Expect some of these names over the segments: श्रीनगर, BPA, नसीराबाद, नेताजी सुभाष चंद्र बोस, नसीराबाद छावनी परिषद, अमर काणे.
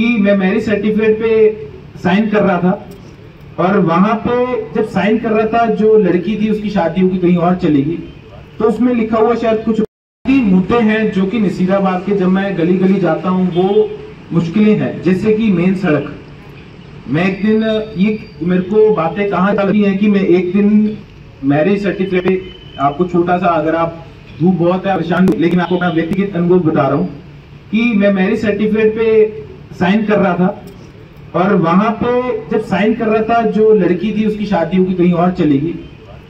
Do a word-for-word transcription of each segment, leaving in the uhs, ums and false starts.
कि मैं marriage certificate पे साइन कर रहा था और वहां पे जब साइन कर रहा था जो लड़की थी उसकी शादी होगी कहीं और चलेगी, तो उसमें लिखा हुआ शायद कुछ मुद्दे हैं जो कि नसीराबाद के जब मैं गली गली जाता हूं वो मुश्किलें हैं, जैसे कि मेन सड़क। मैं एक दिन ये मेरे को बातें कहाँ लगी हैं कि मैं एक दिन मैरिज सर्टिफिकेट, आपको छोटा सा, अगर आप धूप बहुत है परेशान, लेकिन आपको अपना व्यक्तिगत अनुभव बता रहा हूँ कि मैं मैरिज सर्टिफिकेट पे साइन कर रहा था और वहां पे जब साइन कर रहा था जो लड़की थी उसकी शादी होगी कहीं और चलेगी,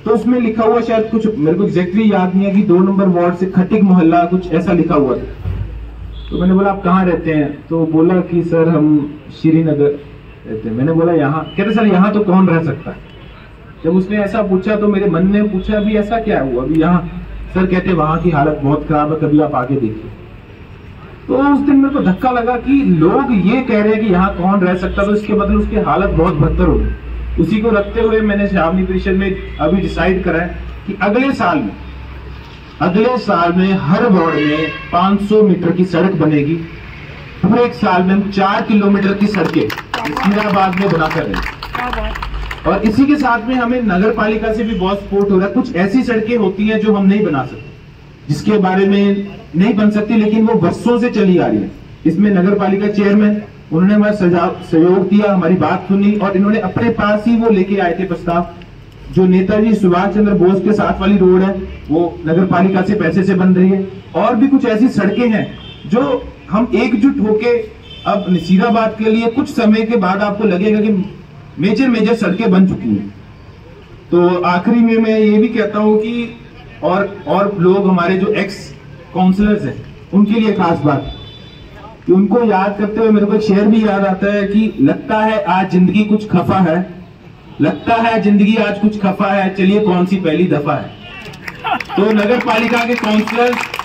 तो उसमें लिखा हुआ शायद कुछ, मेरे को एग्जैक्टली याद नहीं है कि दो नंबर वार्ड से खटिक मोहल्ला कुछ ऐसा लिखा हुआ था। तो मैंने बोला आप कहाँ रहते हैं, तो बोला कि सर हम श्रीनगर रहते हैं। मैंने बोला यहाँ, कहते सर यहाँ तो कौन रह सकता है। जब उसने ऐसा पूछा तो मेरे मन में पूछा अभी ऐसा क्या हुआ अभी यहाँ, सर कहते वहाँ की हालत बहुत खराब है, कभी आप आगे देखिए। तो उस दिन मेरे को धक्का लगा कि लोग ये कह रहे हैं कि यहाँ कौन रह सकता, तो इसके मतलब उसकी हालत बहुत बदतर हो गई। उसी को रखते हुए मैंने छावनी परिषद में अभी डिसाइड करा है कि अगले साल में अगले साल में हर वार्ड में पाँच सौ मीटर की सड़क बनेगी। पूरे एक साल में हम चार किलोमीटर की सड़कें नसीराबाद में बना कर रहे हैं। और इसी के साथ में हमें नगर पालिका से भी बहुत सपोर्ट हो रहा है। कुछ ऐसी सड़कें होती हैं जो हम नहीं बना सकते, जिसके बारे में नहीं बन सकती, लेकिन वो वर्षों से चली आ रही है। इसमें नगर पालिका चेयरमैन, उन्होंने हमारा सहयोग दिया, हमारी बात सुनी और इन्होंने अपने पास ही वो लेके आए थे प्रस्ताव। जो नेताजी सुभाष चंद्र बोस के साथ वाली रोड है वो नगर पालिका से पैसे से बन रही है। और भी कुछ ऐसी सड़कें हैं जो हम एकजुट होके अब नसीराबाद के लिए, कुछ समय के बाद आपको लगेगा कि मेजर मेजर सड़कें बन चुकी हैं। तो आखिरी में मैं ये भी कहता हूँ कि और और लोग हमारे जो एक्स काउंसलर्स हैं उनके लिए खास बात कि उनको याद करते हुए मेरे को एक शेर भी याद आता है कि लगता है आज जिंदगी कुछ खफा है, लगता है जिंदगी आज कुछ खफा है, चलिए कौन सी पहली दफा है। तो नगर पालिका के काउंसलर्स